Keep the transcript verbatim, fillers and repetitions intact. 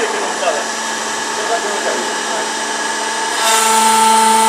Burada görüntü alın. Burada görüntü alın.